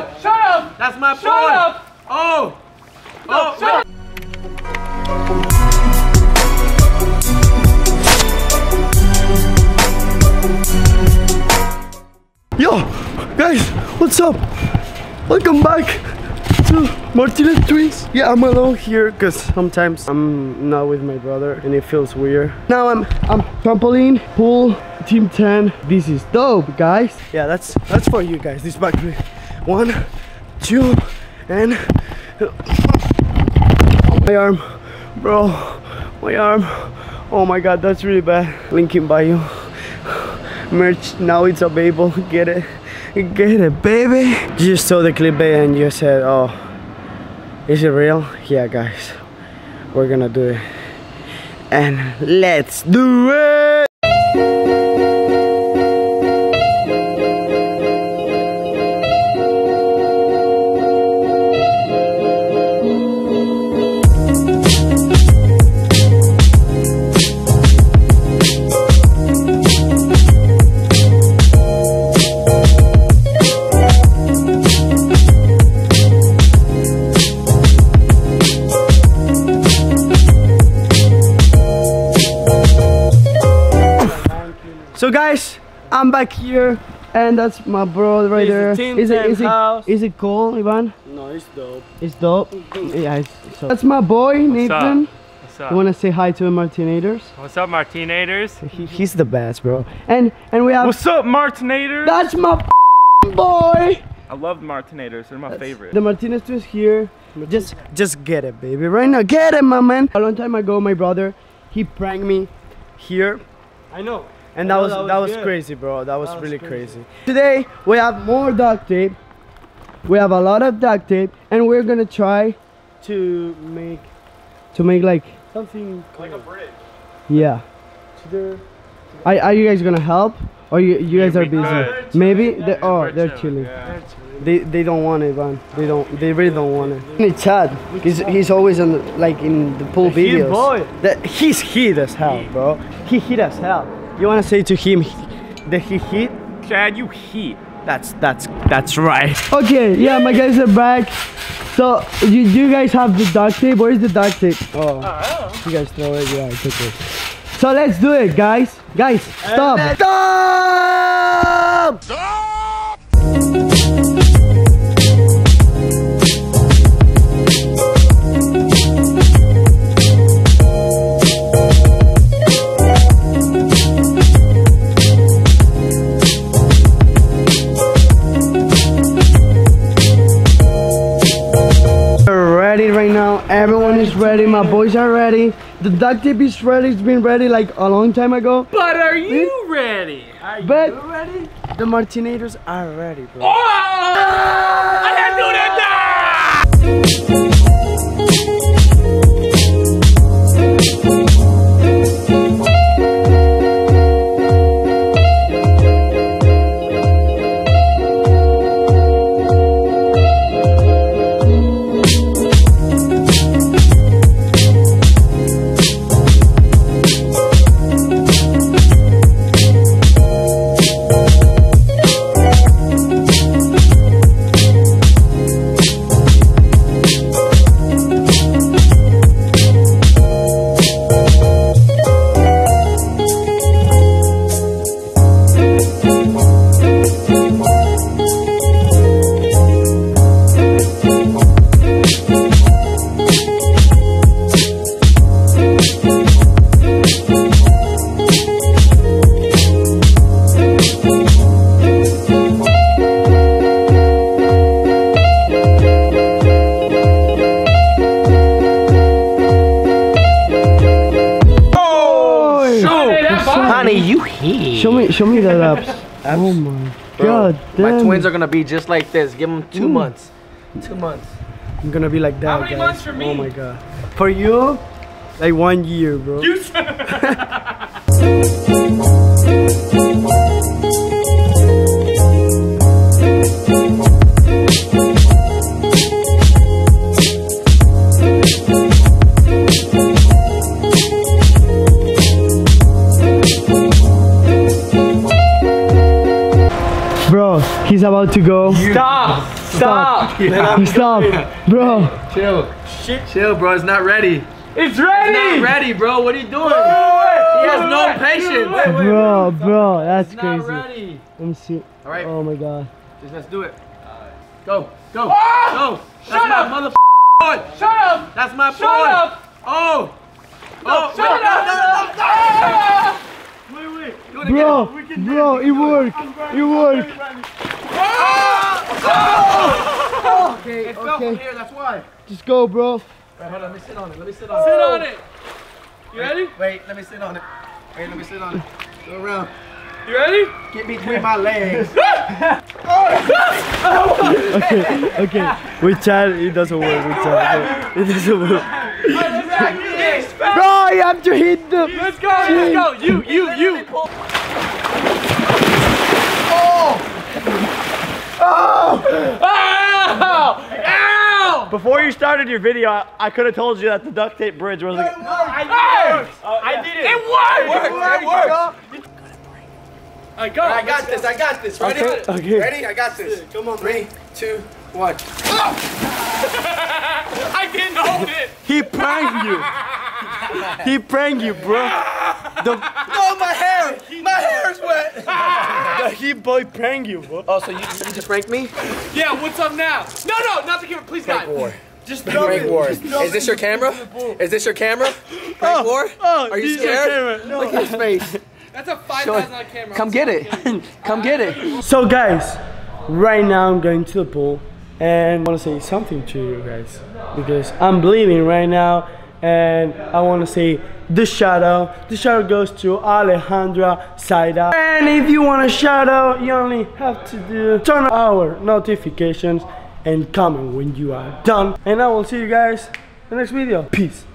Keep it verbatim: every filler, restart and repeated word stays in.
ball. Shut up. That's my Shut ball. Shut up. Oh. No, oh. Shut up. Yo, guys, what's up? Welcome back to Martinez Twins. Yeah, I'm alone here because sometimes I'm not with my brother and it feels weird. Now I'm I'm trampoline, pool, team ten. This is dope, guys. Yeah, that's that's for you guys. This back three. One, two, and my arm, bro, my arm. Oh my god, that's really bad. Link in bio. Merch now, it's available. Get it, get it, baby. You just saw the clip and you said, oh, is it real? Yeah, guys, we're gonna do it, and let's do it. So guys, I'm back here, and that's my bro right there. Is it is it is it cool, Ivan? No, it's dope. It's dope. Yeah, it's, it's dope. That's my boy Nathan. What's up? What's up? You wanna say hi to the Martinators? What's up, Martinators? He, he's the best, bro. And and we have. What's up, Martinators? That's my boy. I love the Martinators. They're my that's, favorite. The Martinez Twins here. Just just get it, baby. Right now, get it, my man. A long time ago, my brother, he pranked me here. I know. And that was, that was that was good. Crazy, bro. That was, that was really crazy. crazy. Today we have more duct tape. We have a lot of duct tape, and we're gonna try to make to make like something like cool. A bridge. Yeah. To the, to the are, are you guys gonna help, or you you guys are busy? Could. Maybe they, oh they're chilling. Yeah. They they don't want it, man. They don't. They really don't want it. It's Chad. He's he's always on the, like in the pool the videos. Boy. That he's hit as hell, bro. He hit as hell. You wanna say to him that he hit? Chad, you hit. That's that's that's right. Okay, yeah, my guys are back. So you you guys have the duct tape? Where's the duct tape? Oh, oh. You guys throw it, yeah, I took it. So let's do it, guys. Guys, stop! Stop! Stop! Everyone is ready, my boys are ready. The duct tape is ready, it's been ready like a long time ago. But are you ready? Are but you ready? The Martinators are ready, bro. Oh! I can't do that now! Show me, show me that abs. abs. Oh my bro, god! Damn. My twins are gonna be just like this. Give them two Ooh. months. Two months. I'm gonna be like that. How many guys. months for me? Oh my god! For you, like one year, bro. You He's about to go. Stop! Stop. Yeah. Stop. Bro. Hey, chill. Shit. Chill, bro. It's not ready. It's ready. It's not ready, bro. What are you doing? Oh, he has no right. patience. Wait, wait, bro, wait. bro. That's it's crazy. Not ready. Let me see. All right. Oh, my God. Just let's do it. Right. Go. Go. Oh, go. Shut up. Motherfucker. Shut up! That's my shut boy! Shut up! Oh! Oh! No, shut no, up! No, no, no, no, no. Wait, wait! You wanna bro, get it? We can bro, it worked! It worked! Oh! Oh! Okay, it fell okay. from here, that's why. Just go, bro. Wait, hold on, let me sit on it. Let me sit on oh. it. Sit on it! You wait, ready? Wait, let me sit on it. Wait, let me sit on it. Go around. You ready? Get me between my legs. okay, okay. We tried, it doesn't work. We tried, it doesn't work. Bro, you have to hit them. Let's go, let's go. You, you, you. Oh! Oh! Ow! Ow! Before you started your video, I, I could have told you that the duct tape bridge was like. No, I did it. I did it. It worked. It worked. It worked. I got, I got this, go. I got this, ready? Okay. Okay. Ready? I got this. Come on, three, two, one. Oh! I didn't hold it! He pranked you! He pranked you, bro! The no, my hair! My hair is wet! The heat boy pranked you, bro. Oh, so you, you just pranked me? Yeah, what's up now? No, no, not the camera, please not. Just prank it. War. Just is this your camera? Is this your camera? Prank oh, war? Oh, are you scared? No. Look at his face. That's a five thousand dollar camera. Come get it. Come get it. So guys, right now I'm going to the pool and I want to say something to you guys because I'm bleeding right now and I want to say the shout out. The shout out goes to Alejandra Saida. And if you want a shout out, you only have to do turn on our notifications and comment when you are done. And I will see you guys in the next video. Peace.